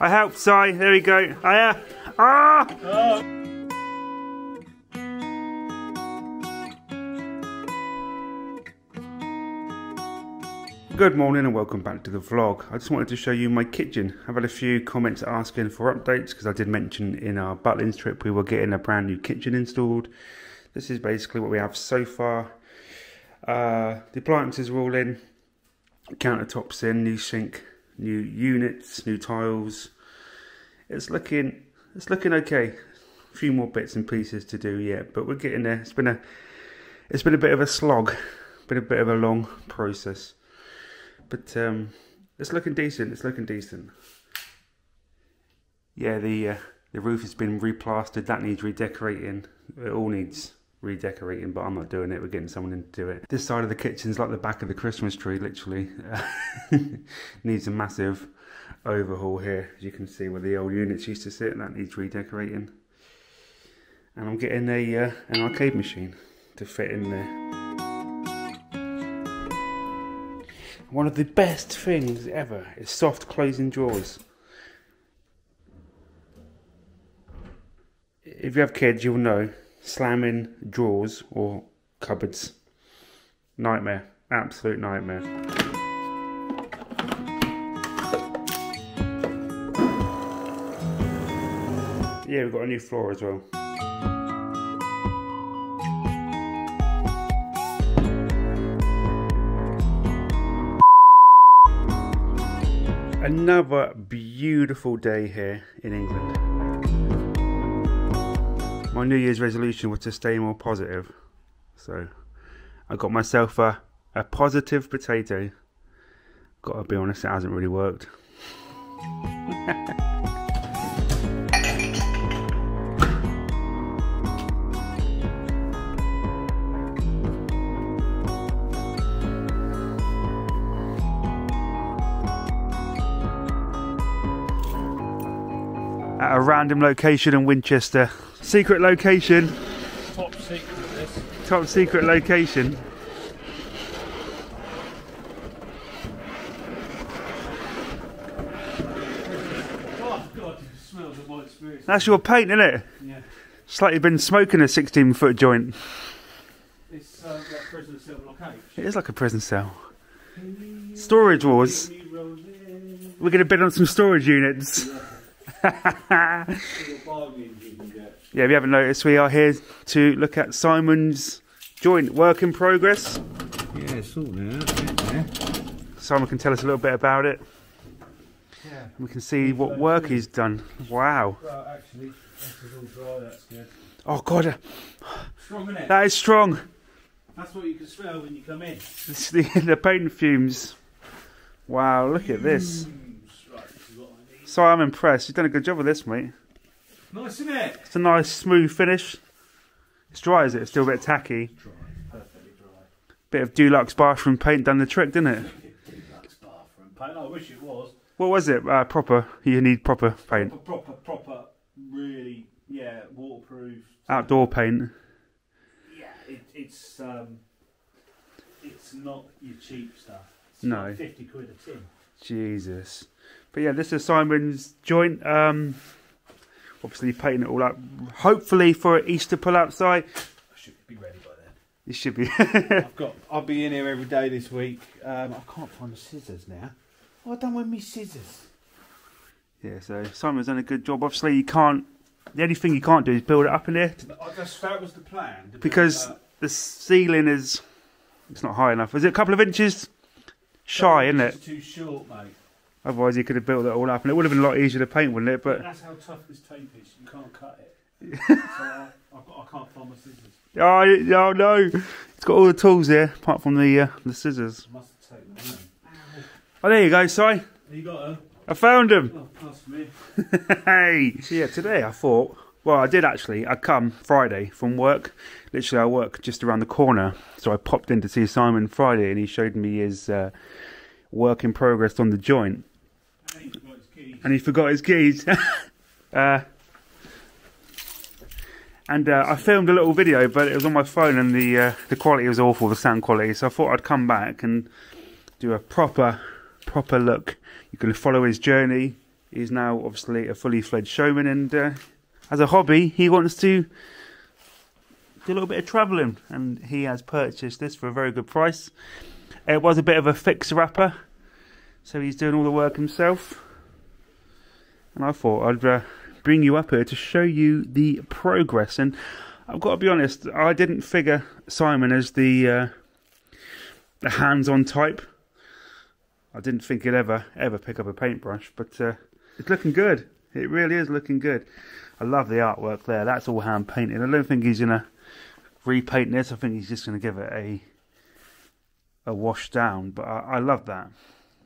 I helped, Si. There we go. Oh. Good morning and welcome back to the vlog. I just wanted to show you my kitchen. I've had a few comments asking for updates because I did mention in our Butlin's trip we were getting a brand new kitchen installed. This is basically what we have so far. The appliances are all in, countertops in, new sink, new units, new tiles. It's looking okay. A few more bits and pieces to do yet, but we're getting there. It's been a bit of a slog, been a bit of a long process. But it's looking decent, Yeah, the roof has been replastered, that needs redecorating. It all needs redecorating, but I'm not doing it, we're getting someone in to do it. This side of the kitchen's like the back of the Christmas tree, literally. Needs a massive overhaul here, as you can see where the old units used to sit, and that needs redecorating. And I'm getting an arcade machine to fit in there. One of the best things ever is soft closing drawers. If you have kids, you'll know, slamming drawers or cupboards. Nightmare, absolute nightmare. Yeah, we've got a new floor as well. Another beautiful day here in England. My New Year's resolution was to stay more positive. So I got myself a positive potato. Gotta be honest, it hasn't really worked. At a random location in Winchester. Secret location. Top secret, this. Top secret location. Oh God, it smells of my experience. That's your paint, isn't it? Yeah. It's like you've been smoking a 16-foot joint. It's like a prison cell block H. It is like a prison cell. Storage wars. We're going to bid on some storage units. Yeah. Yeah, if you haven't noticed, we are here to look at Simon's joint work in progress. Yeah, it's all there, Simon can tell us a little bit about it. Yeah. We can see what work he's done. Wow. Well, actually, this is all dry, that's good. Oh, God. Strong, isn't it? That is strong. That's what you can smell when you come in. It's the paint fumes. Wow, look at this. So I'm impressed. You've done a good job with this, mate. Nice, isn't it? It's a nice, smooth finish. It's dry, is it? It's still a bit tacky. Dry, perfectly dry. Bit of Dulux bathroom paint done the trick, didn't it? Dulux bathroom paint. I wish it was. What was it? Proper. You need proper paint. Proper, really, yeah, waterproof. Outdoor paint. Yeah, it's not your cheap stuff. It's no. Like 50 quid a tin. Jesus. But yeah, this is Simon's joint. Obviously painting it all up. Hopefully for an Easter pull-out site. I should be ready by then. You should be. I'll be in here every day this week. I can't find the scissors now. What have I done with me scissors? Yeah, so Simon's done a good job. Obviously you can't. The only thing you can't do is build it up in here. That was the plan. Because the ceiling is. It's not high enough. Is it a couple of inches? Shy, isn't it? It's too short, mate. Otherwise, you could have built it all up, and it would have been a lot easier to paint, wouldn't it? But that's how tough this tape is. You can't cut it. So, I can't find my scissors. Oh no! It's got all the tools here, apart from the scissors. I must have taken them, man. Oh, there you go, Si. You got them. I found them. Oh, pass me. Hey. So yeah, today I thought. Well, I did actually. I come Friday from work. Literally, I work just around the corner. So I popped in to see Simon Friday, and he showed me his work in progress on the joint. And he forgot his keys. I filmed a little video, but it was on my phone, and the quality was awful, the sound quality. So I thought I'd come back and do a proper look. You can follow his journey. He's now obviously a fully fledged showman, and as a hobby he wants to do a little bit of travelling, and he has purchased this for a very good price. It was a bit of a fixer-upper, so he's doing all the work himself, and I thought I'd bring you up here to show you the progress. And I've got to be honest, I didn't figure Simon as the hands-on type. I didn't think he'd ever pick up a paintbrush, but it's looking good. It really is looking good. I love the artwork there. That's all hand painted. I don't think he's gonna repaint this. I think he's just gonna give it a wash down. But I love that.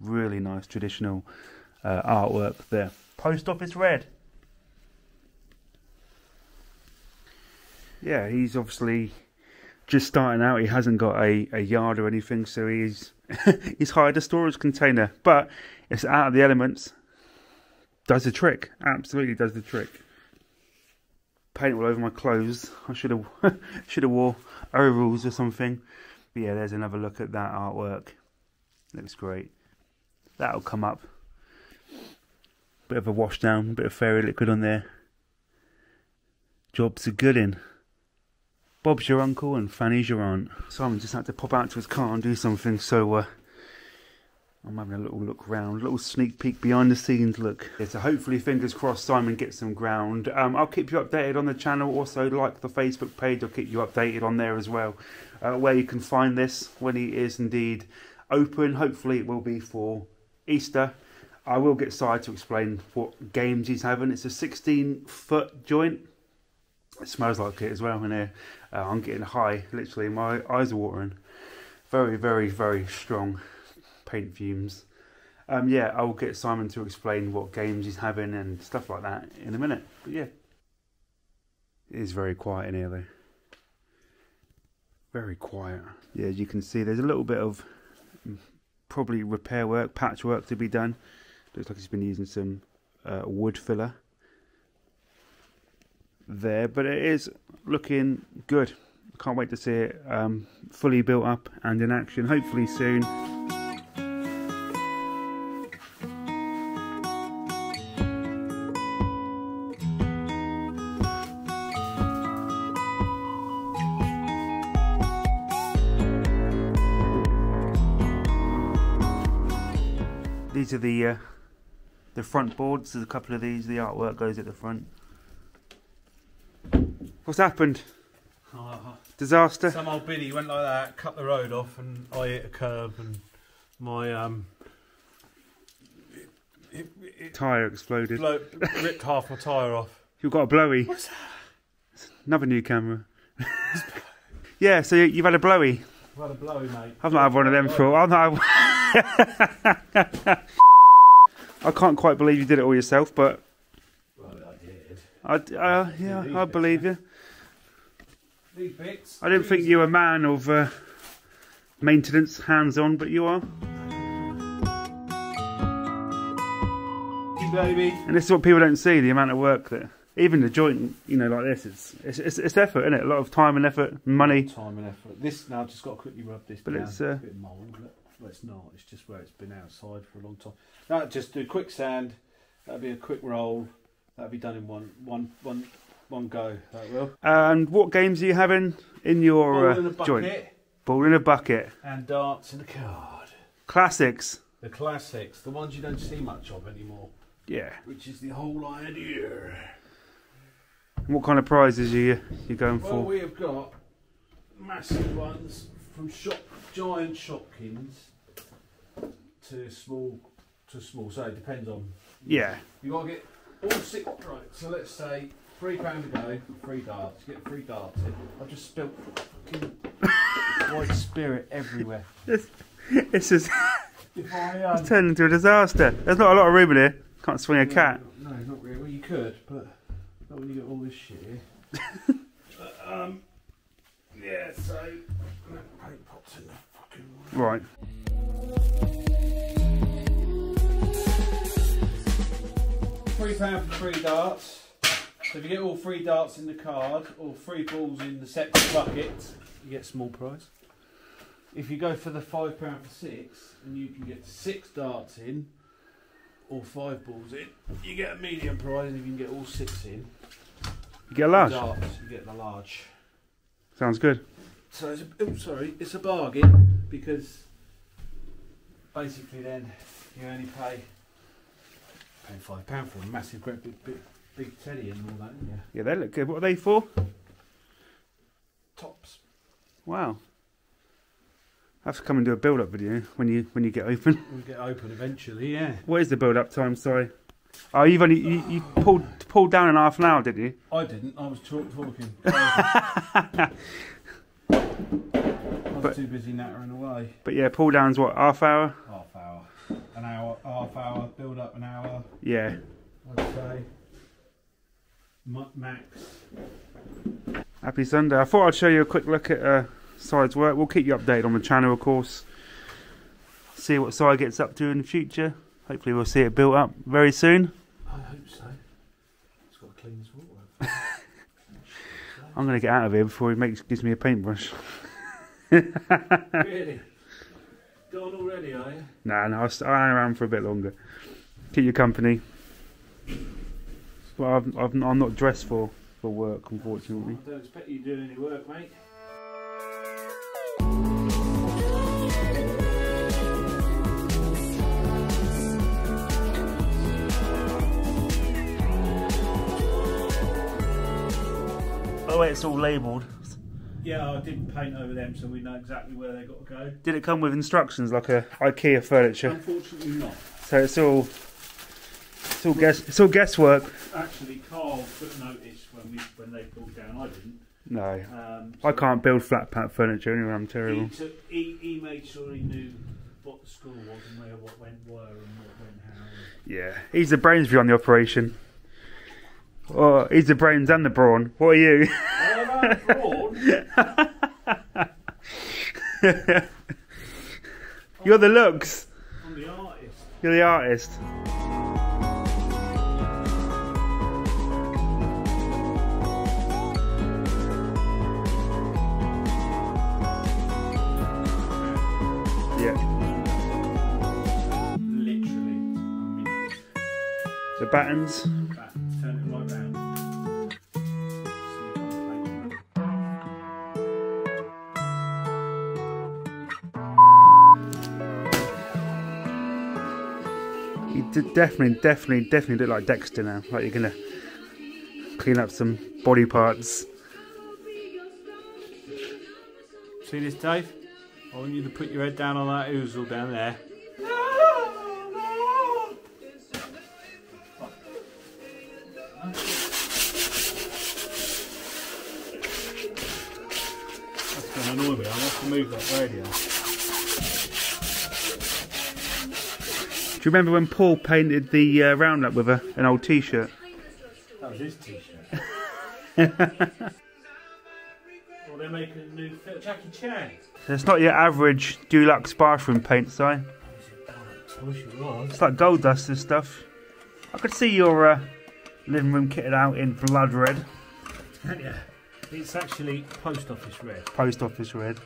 Really nice traditional artwork there. Post Office Red. Yeah, he's obviously just starting out. He hasn't got a yard or anything, so he's hired a storage container. But it's out of the elements. Does the trick. Absolutely does the trick. Paint all over my clothes. I should have wore overalls or something. But yeah, there's another look at that artwork. Looks great. That'll come up. Bit of a wash down, bit of fairy liquid on there. Job's a good in. Bob's your uncle and Fanny's your aunt. Simon just had to pop out to his car and do something, so I'm having a little look round, a little sneak peek behind the scenes look. Yeah, so hopefully, fingers crossed, Simon gets some ground. I'll keep you updated on the channel. Also, like the Facebook page, I'll keep you updated on there as well, where you can find this when he is indeed open. Hopefully it will be for Easter. I will get Si to explain what games he's having. It's a 16-foot joint. It smells like it as well in here. I'm getting high, literally. My eyes are watering. Very, very, very strong paint fumes. Yeah, I'll get Simon to explain what games he's having and stuff like that in a minute. But yeah, it is very quiet in here though. Very quiet. Yeah, as you can see, there's a little bit of probably repair work, patchwork to be done. Looks like he's been using some wood filler there, but it is looking good. I can't wait to see it fully built up and in action, hopefully soon. These are the front boards. There's a couple of these. The artwork goes at the front. What's happened? Disaster. Some old biddy went like that, cut the road off, and I hit a curb, and my tyre exploded. Ripped half my tyre off. You've got a blowy. What's that? Another new camera. Yeah, so you've had a blowy. I've had a blowy, mate. I've not had one of them for. I've not. I can't quite believe you did it all yourself, but. I did. Yeah, I believe you. These bits. I don't think you're a man of maintenance, hands-on, but you are. Baby. And this is what people don't see: the amount of work that even the joint, you know, like this, it's effort, isn't it? A lot of time and effort, money. Time and effort. This now just got to quickly rub this down. It's a bit mould. Well, it's not. It's just where it's been outside for a long time. No, just do quick sand. That'll be a quick roll. That'll be done in one go. That will. And what games are you having in your joint? Ball in a bucket. And darts and a card. Classics. The classics, the ones you don't see much of anymore. Yeah. Which is the whole idea. And what kind of prizes are you going for? Well, we have got massive ones from giant Shopkins to small. So it depends on. Yeah. You gotta get. All six, right, so let's say £3 to go, free darts, get free darts in. I've just spilled fucking white spirit everywhere. It's just, it's turned into a disaster. There's not a lot of room in here, can't swing a cat. No, not really, well you could, but not when you got all this shit here. But, yeah, so, paint pots in the fucking room. Right. £3 for 3 darts. So if you get all 3 darts in the card or 3 balls in the separate bucket, you get a small prize. If you go for the £5 for 6 and you can get 6 darts in all 5 balls in, you get a medium prize, and if you can get all 6 in, you get a large. You get the large. Sounds good. So it's a, it's a bargain, because basically then you only pay £5 for a massive, great big teddy and all that, don't you? Yeah, they look good. What are they for? Tops. Wow. I have to come and do a build-up video when you get open. We'll get open eventually, yeah. What is the build-up time? Sorry. Oh, you've only you pulled down in half an hour, didn't you? I didn't. I was talking. I was too busy nattering away. But yeah, pull down's what, half hour? Half hour, an hour, half hour. Build up an hour. Yeah. I'd say max. Happy Sunday. I thought I'd show you a quick look at. Side's work. We'll keep you updated on the channel, of course. See what Side gets up to in the future. Hopefully we'll see it built up very soon. I hope so. It's got to clean this water up. I'm going to get out of here before he gives me a paintbrush. Really? Gone already, are you? No, I'll hang around for a bit longer. Keep you company. But I'm not dressed for work, unfortunately. I don't expect you doing any work, mate. It's all labelled. Yeah, I didn't paint over them, so we know exactly where they got to go. Did it come with instructions like a IKEA furniture? Unfortunately not. So it's all guesswork. Actually, Carl took notice when they pulled down. I didn't. No. So I can't build flat pack furniture anyway. I'm terrible. He made sure he knew what the school was and where what went where and what went how. Yeah, he's the brains behind the operation. Oh, he's the brains and the brawn. What are you? Brawn. You're the looks. I'm the artist. You're the artist. Yeah. Literally. The battens. Definitely look like Dexter now. Like you're gonna clean up some body parts. See this, Dave? I want you to put your head down on that oozle down there. That's gonna annoy me. I'll have to move that radio. Do you remember when Paul painted the roundup with an old T-shirt? That was his T-shirt. Well, they're making a new film, Jackie Chan. That's not your average Dulux bathroom paint, Si. It's like gold dust and stuff. I could see your living room kitted out in blood red. Can't you? It's actually post office red. Post office red.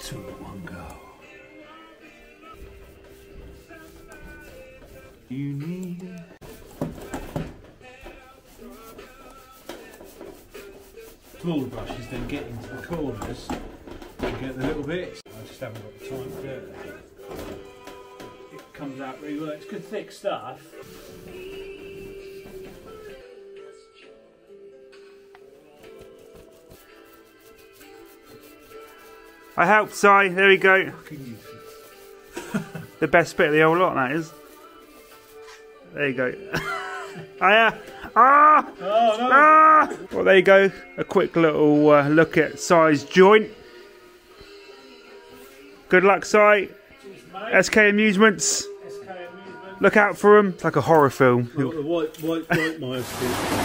Two in one go. You need. Smaller brushes, then get into the corners and get the little bits. I just haven't got the time to do it. It comes out really well. It's good thick stuff. I helped, Si. There we go. The best bit of the whole lot, that is. There you go. Well, there you go. A quick little look at Si's joint. Good luck, Si. SK Amusements. Look out for them. It's like a horror film. I've got the white mice.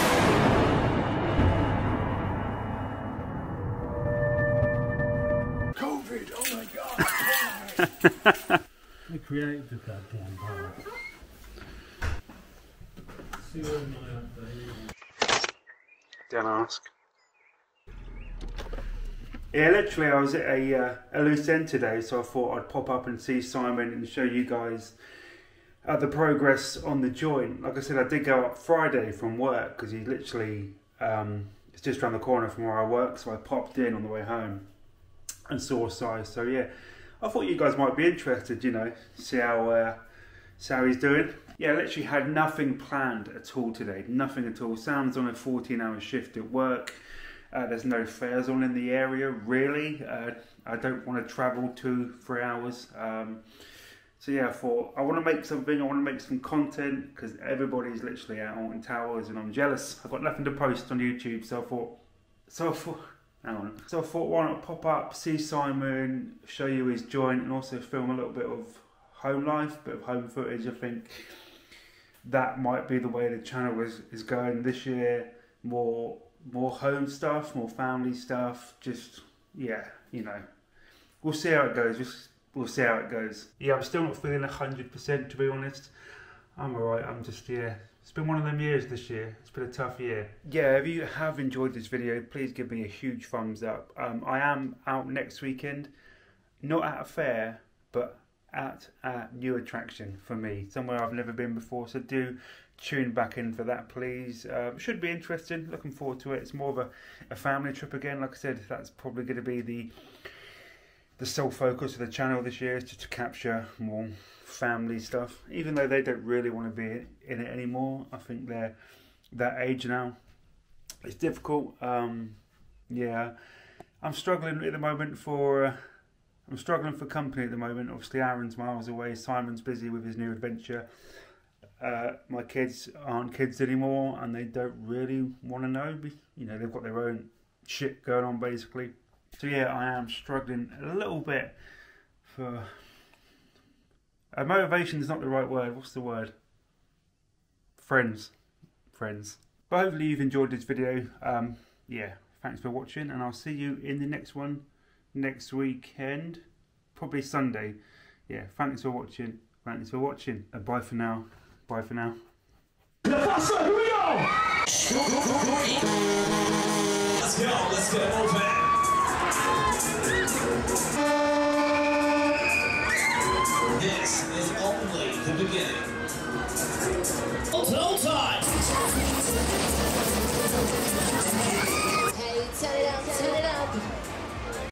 I created the goddamn bar. See what my update is. Don't ask. Yeah, literally I was at a loose end today, so I thought I'd pop up and see Simon and show you guys the progress on the joint. Like I said, I did go up Friday from work because he literally, it's just around the corner from where I work, so I popped in on the way home and saw size. So yeah, I thought you guys might be interested, you know, see how he's doing. Yeah, I literally had nothing planned at all today, nothing at all. Sam's on a 14-hour shift at work. There's no fares on in the area, really. I don't want to travel 2-3 hours. So yeah, I thought, I want to make something, I want to make some content, because everybody's literally out on towers and I'm jealous. I've got nothing to post on YouTube, so I thought, why not pop up, see Simon, show you his joint, and also film a little bit of home life, bit of home footage. I think that might be the way the channel is going this year. More home stuff, more family stuff, just, yeah, you know, we'll see how it goes. We'll see how it goes. Yeah, I'm still not feeling 100%, to be honest. I'm alright, I'm just, yeah. It's been one of them years this year. It's been a tough year. Yeah, if you have enjoyed this video, please give me a huge thumbs up. I am out next weekend, not at a fair, but at a new attraction for me, somewhere I've never been before. So do tune back in for that, please. Should be interesting, looking forward to it. It's more of a family trip again. Like I said, that's probably going to be the sole focus of the channel this year, is just to capture more family stuff, even though they don't really want to be in it anymore. I think they're that age now, it's difficult. Yeah, I'm struggling at the moment for I'm struggling for company at the moment. Obviously Aaron's miles away, Simon's busy with his new adventure, my kids aren't kids anymore and they don't really want to know, you know, they've got their own shit going on basically. So yeah, I am struggling a little bit for... motivation is not the right word, what's the word? Friends. Friends. But hopefully you've enjoyed this video. Yeah, thanks for watching and I'll see you in the next one next weekend. Probably Sunday. Yeah, thanks for watching. Thanks for watching. And bye for now. Bye for now. Here we go! Let's go, let's get old man. This is only the beginning. Hold tight! Hey, turn it up, turn it up.